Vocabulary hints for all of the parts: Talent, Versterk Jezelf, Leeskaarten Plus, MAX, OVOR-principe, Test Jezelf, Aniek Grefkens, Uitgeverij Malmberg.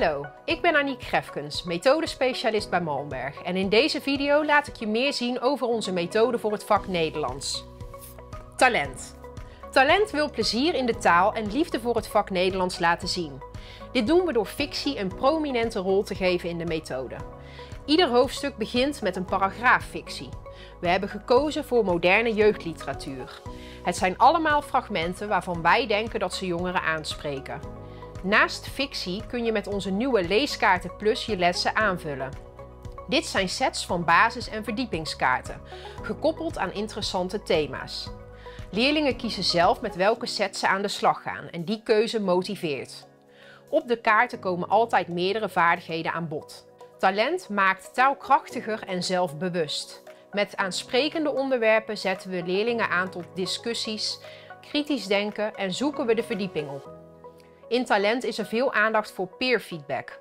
Hallo, ik ben Aniek Grefkens, methodespecialist bij Malmberg en in deze video laat ik je meer zien over onze methode voor het vak Nederlands. Talent. Talent wil plezier in de taal en liefde voor het vak Nederlands laten zien. Dit doen we door fictie een prominente rol te geven in de methode. Ieder hoofdstuk begint met een paragraaf fictie. We hebben gekozen voor moderne jeugdliteratuur. Het zijn allemaal fragmenten waarvan wij denken dat ze jongeren aanspreken. Naast fictie kun je met onze nieuwe Leeskaarten Plus je lessen aanvullen. Dit zijn sets van basis- en verdiepingskaarten, gekoppeld aan interessante thema's. Leerlingen kiezen zelf met welke set ze aan de slag gaan en die keuze motiveert. Op de kaarten komen altijd meerdere vaardigheden aan bod. Talent maakt taal krachtiger en zelfbewust. Met aansprekende onderwerpen zetten we leerlingen aan tot discussies, kritisch denken en zoeken we de verdieping op. In Talent is er veel aandacht voor peerfeedback.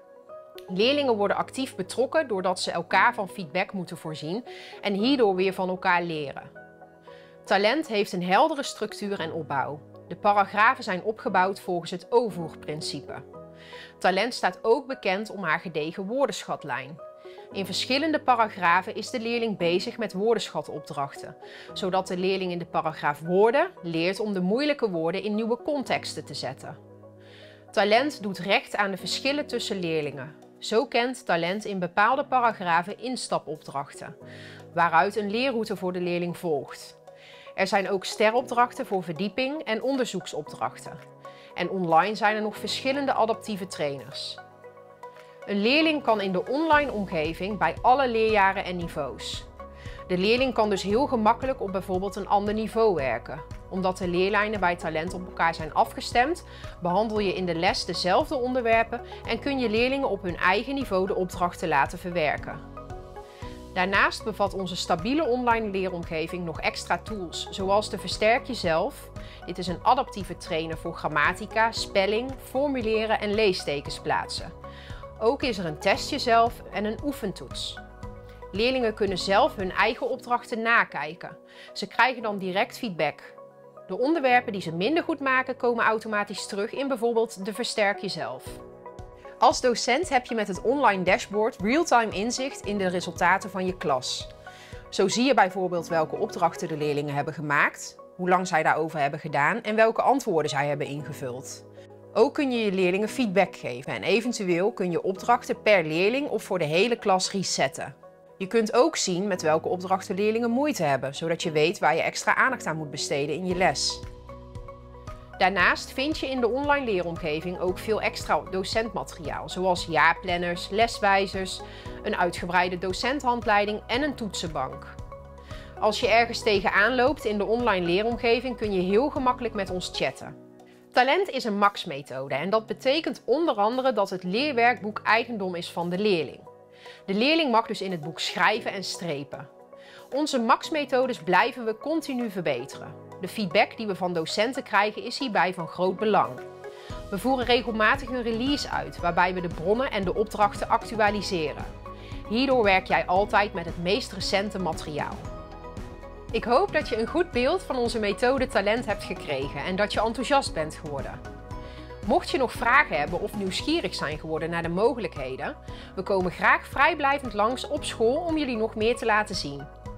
Leerlingen worden actief betrokken doordat ze elkaar van feedback moeten voorzien en hierdoor weer van elkaar leren. Talent heeft een heldere structuur en opbouw. De paragrafen zijn opgebouwd volgens het OVOR-principe. Talent staat ook bekend om haar gedegen woordenschatlijn. In verschillende paragrafen is de leerling bezig met woordenschatopdrachten, zodat de leerling in de paragraaf woorden leert om de moeilijke woorden in nieuwe contexten te zetten. Talent doet recht aan de verschillen tussen leerlingen. Zo kent Talent in bepaalde paragrafen instapopdrachten, waaruit een leerroute voor de leerling volgt. Er zijn ook steropdrachten voor verdieping en onderzoeksopdrachten. En online zijn er nog verschillende adaptieve trainers. Een leerling kan in de online omgeving bij alle leerjaren en niveaus. De leerling kan dus heel gemakkelijk op bijvoorbeeld een ander niveau werken. Omdat de leerlijnen bij Talent op elkaar zijn afgestemd, behandel je in de les dezelfde onderwerpen en kun je leerlingen op hun eigen niveau de opdrachten laten verwerken. Daarnaast bevat onze stabiele online leeromgeving nog extra tools, zoals de Versterk Jezelf. Dit is een adaptieve trainer voor grammatica, spelling, formuleren en leestekens plaatsen. Ook is er een Test Jezelf en een oefentoets. Leerlingen kunnen zelf hun eigen opdrachten nakijken. Ze krijgen dan direct feedback. De onderwerpen die ze minder goed maken komen automatisch terug in bijvoorbeeld de Versterk Jezelf. Als docent heb je met het online dashboard real-time inzicht in de resultaten van je klas. Zo zie je bijvoorbeeld welke opdrachten de leerlingen hebben gemaakt, hoe lang zij daarover hebben gedaan en welke antwoorden zij hebben ingevuld. Ook kun je je leerlingen feedback geven en eventueel kun je opdrachten per leerling of voor de hele klas resetten. Je kunt ook zien met welke opdrachten leerlingen moeite hebben, zodat je weet waar je extra aandacht aan moet besteden in je les. Daarnaast vind je in de online leeromgeving ook veel extra docentmateriaal, zoals jaarplanners, leswijzers, een uitgebreide docenthandleiding en een toetsenbank. Als je ergens tegenaan loopt in de online leeromgeving kun je heel gemakkelijk met ons chatten. Talent is een max-methode en dat betekent onder andere dat het leerwerkboek eigendom is van de leerling. De leerling mag dus in het boek schrijven en strepen. Onze max-methodes blijven we continu verbeteren. De feedback die we van docenten krijgen is hierbij van groot belang. We voeren regelmatig een release uit waarbij we de bronnen en de opdrachten actualiseren. Hierdoor werk jij altijd met het meest recente materiaal. Ik hoop dat je een goed beeld van onze methode Talent hebt gekregen en dat je enthousiast bent geworden. Mocht je nog vragen hebben of nieuwsgierig zijn geworden naar de mogelijkheden, we komen graag vrijblijvend langs op school om jullie nog meer te laten zien.